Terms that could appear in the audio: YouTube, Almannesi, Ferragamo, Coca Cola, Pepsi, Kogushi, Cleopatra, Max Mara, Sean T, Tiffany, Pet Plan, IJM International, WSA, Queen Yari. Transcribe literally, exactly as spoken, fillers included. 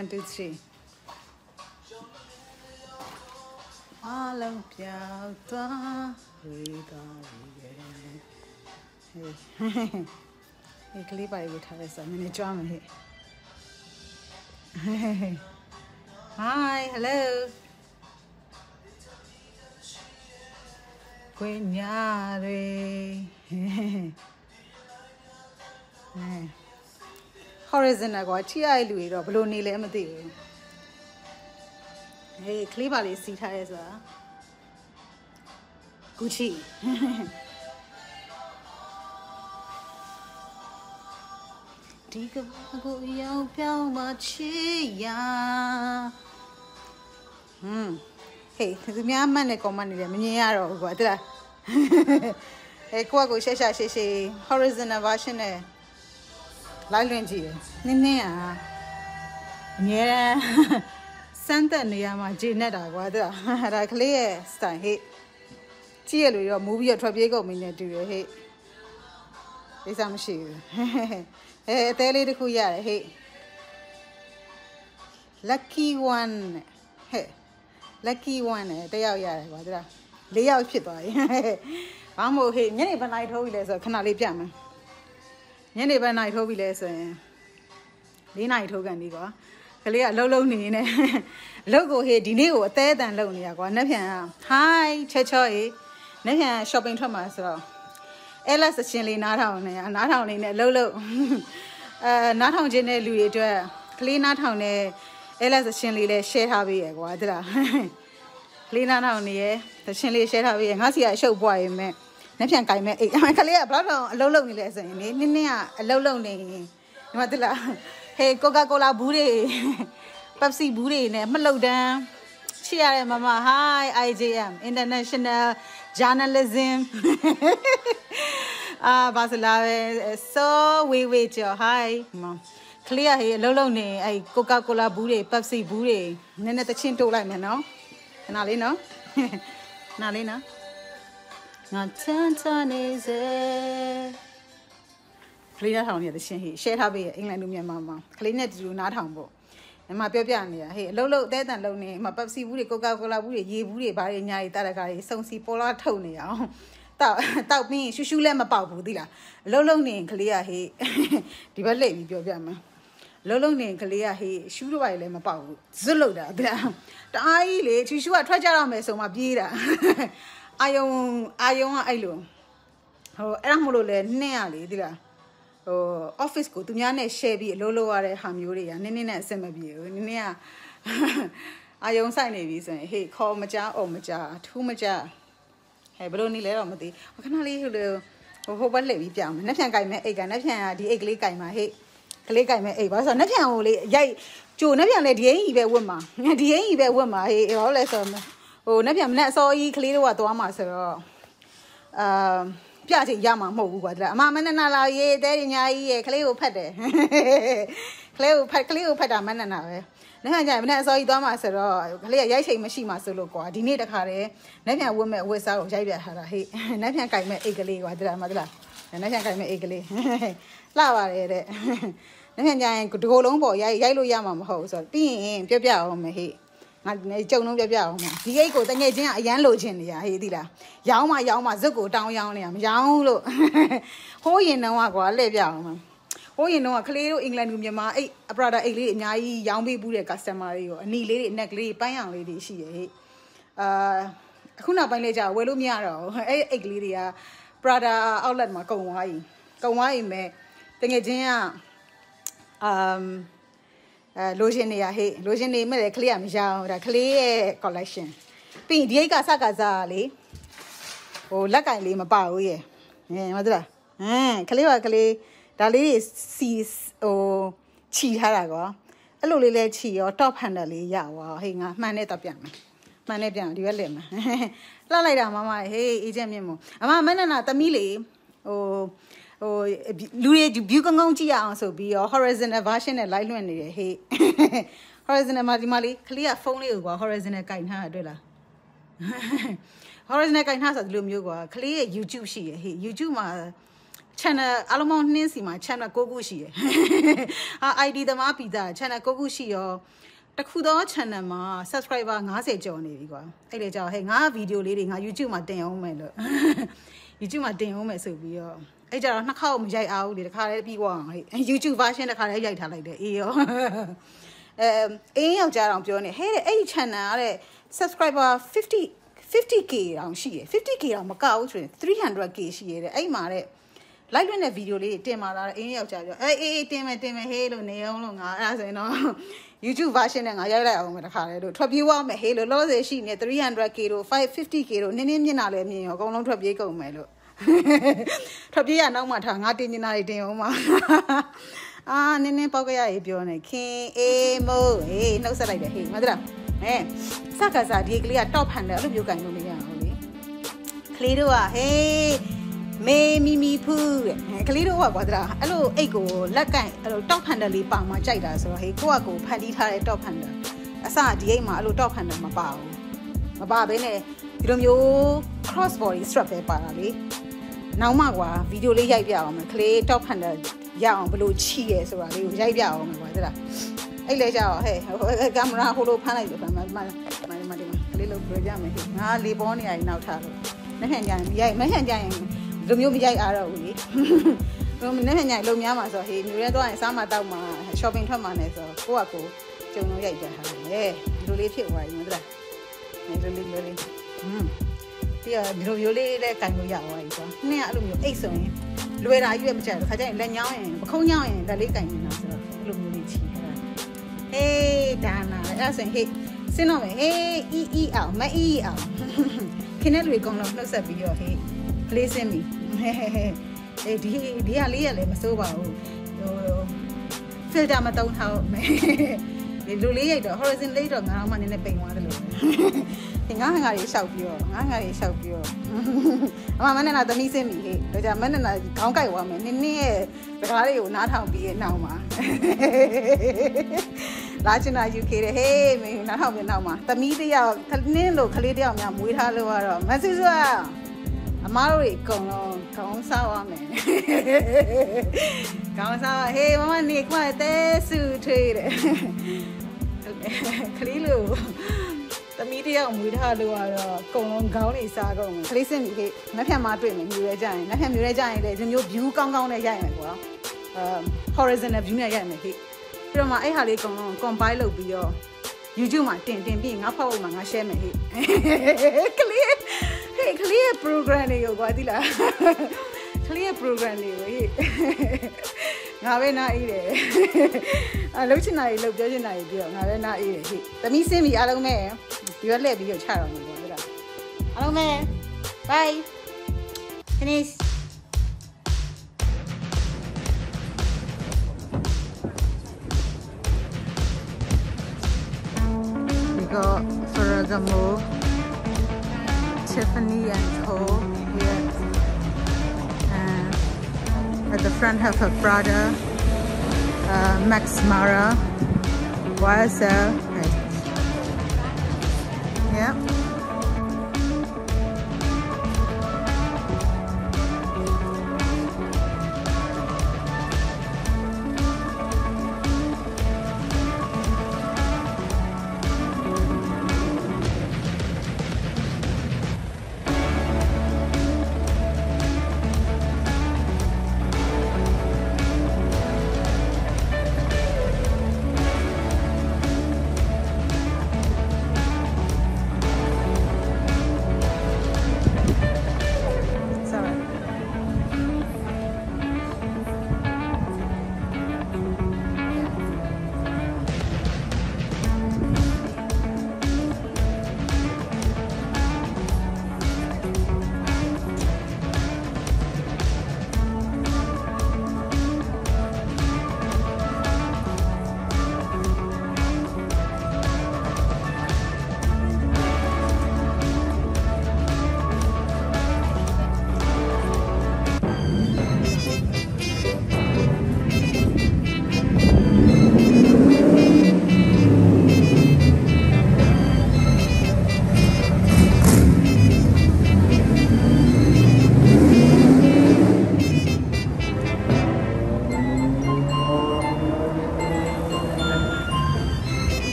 One, two, three. एकली पाई बैठा वैसा मैंने चाव में है। Hi, hello. Queen Yari. Horizon agwati ai lui ro blo ni le ma thi bu. Hey, clip ali si tha le sa. Kogushi. Take a go yao piao ma chi ya. Hmm. Hey, tu mya man le comment ni le ma nyin ya ro kwa tla. Hey, kwa ko sha sha she she horizon version ne. Lailwenji, Nina, yeah, Santa Niama, Ginetta, whether I clear, stand hate. Cheerly, your movie or Trabigo, mean, do you hate? It's am she. Eh, tell it who ya hate. Lucky one, hey, lucky one, they are ya, whether they are shit. I'm okay, never night holders or canali jam. Never night hobby lesson. The night hogan, you go. Kalia low lonely, logo here, dinero, third and lonely. I go, never. Hi, Chachoy. Never shopping to myself. Ella's a chilly not only, and not only a low low. Not on Jenny Louis, clean not only Ella's a chilly shade hobby, a guadra. Clean not only the chilly shade hobby, and Hassia show boy, man. Nephew, I met it. My career brought a low lonely lesson. Nina, a low lonely. Matilla, hey, Coca Cola booty, Pepsi booty, Meloda. Chia, Mama, hi, I J M International Journalism. Ah, Basilave, so we wait your hi, Mom. Clear, hey, low lonely, a Coca Cola booty, Pepsi booty. Nina the chin to like me now. Nalina, Nalina. Not ten ton is it? Clean at home, the shin. Shade hobby, England, my mamma. Clean it, do not humble. And my baby, hey, low, low, dead and lonely. My Pepsi woody, Coca Cola woody, ye woody, by any night that I got some sea polar Tony. Thought me, she should let my papa, dear. Low, lonely, clear, he. Dear lady, your grandma. Low, lonely, clear, he. Should I let my papa? Zoloda, there. I lay, she should try to mess on my beer. I own, I own, I own. Oh, Amole, nearly, dear. Oh, office go to Yane, Shabby, Lolo, or Hamuria, Nina, Semabu, near. I own sign navies, and he called Maja or Maja, too Maja. Hey, but only Leromati. I can only do a whole levy jam. Nothing I met again, nothing I did a click I may hate. Click I may a was nothing only, yea, Joe, never let the evil woman. The evil woman, he all lesson. Oh, never met so equally what one master. Um, Piazzi Yama Mogu, Mamma and I, ye, daring ye, Cleopatra. Cleopatra, Cleopatra, man and I. Never met so master, clear yaching machine master look, I didn't need a carrier. Never woman was out of Javier had a hate. Never I met eagerly, what did I mother? And I think I met eagerly. Lava, eh? Never I could go long boy, yellow yamam house or being Pia on my heat. I don't know about Diego, the Najan, a young lodging, Yahidilla. Yama, Yama, Zuko, down Yam, Yamlo. Oh, you know, I go, live Yam. Oh, you know, a clear England, Yama, a brother, a lady, Nay, Yambi Buddha customer, a knee lady, neck lady, paying lady, she. Ah, Kuna Baneja, Welumiaro, a glidia, brother, I'll let my go away. Go away, me. The Najan, um. Logenia, hey, Logenia, made a clear Mijao, a clear collection. Pin Diega Sagazali. Oh, like I lay my bow, yeah. Eh, mother. Eh, clear, clear. Dali sees, oh, chi harago. A lolly led chi or top handily, yaw, hang up, manet up yam. Manet down, dear limb. La la, mamma, hey, Ejemimo. Ama manana, tamili. Oh. Oh, Louis, you can go to your answer be your horizon a version and light when you hate. Horizon a marimali, clear phone you go, horizon a kind heart, Dilla. Horizon a kind heart, gloom you go, clear YouTube she, YouTube, my Chana Almannesi ma Chana Kogushi. Ha I D the ma pizza Chana Kogushi yo. Takudo Chana ma subscriber ngase jo ne diwa. Ile jo he nga video le nga YouTube ma den ong me lo. YouTube ma den ong me so bi yo. Ai jo na khaw mi yai a u le da kha le bi wa he. YouTube version da kha le yai tha lai de. E yo. Um eh yaw ja dong pyo ne. He de ai channel a de subscriber fifty K on she fifty K on Macau three hundred K she a mare. Like when a video late, Tamara, any of Jaja, eh, Tame, Tame, Halo, Neon, as I know. YouTube version and I allow with a halo. Top you are my halo, loss, she near three hundred K, five fifty K, Ninian, me, or go on to a big old mellow. Top you are no matter, not in the Ah, Nene Poga, if you're a king, eh, mo, eh, no, sir, like a hey, madam. Eh, Sakas are deeply a top handler of you can only. Clearoa, hey, may me poo. Clearoa, quadra, hello, ego, lacai, top handler, Pama Chida, so hey, coaco, padita, top handler. Asa, diema, low top handler, mabao. Mababene, you don't you crossbody strap a parade. Now, Magua, video lay yabiam, clay top handler, yaw, blue cheese, or yabiam, quadra. I let out, hey, Gamma Holo Panay, my little Brajam, ah, Liboni, I now tell. Nahan, yay, Mahan, the Mumia are away. Nahan, Lomiamas, or he, Nuredo and Samadama, shopping terminus or Kuako, Jono Yaja, eh, relate it, why, Mother. And the little, hm. Dear, do you lay like I know Yawa? Near Lumio, excellent. Luella, you have child, Hajan, Lanyan, Konyan, the lake I know. Hey, Dana, that's a hit. Sinome, hey, E E out, my E out. Can I recall no closer with your head? Please send me. Hey, dear Lily, Masoba. Fill down my town house. They do lay the horizon later, and I'm in a pain one alone. Think I'm going to shout you, I'm going to shout you. Mamma and other missing me, but I'm an unkind woman in near, but I will not have be it now, ma. Latina, you care, hey, may not have it now, ma. The media, Tanilo, Calidia, Mam, with Halloween, Massiva, Amari, Cono, Council, man. Council, hey, one, Nick, my dear, so trade. Clilo, the media, with Halloween, Cono, County, Sago, listen, let him out women, you resign, let him resign, and your view come down again. Horizon of Junior Yamaki. From my Halicon, compile of your you do my tinting being up all my shame. Clear, clear programming your guadilla. Clear programming. Now, when I eat it, I looked and I looked at an idea. Now, when I eat it, let me see me, Alome. You are left your child. Alome, bye. Finish. Got Ferragamo, Tiffany and Co. here. Uh, at the front have her brother, uh, Max Mara, W S A. Right.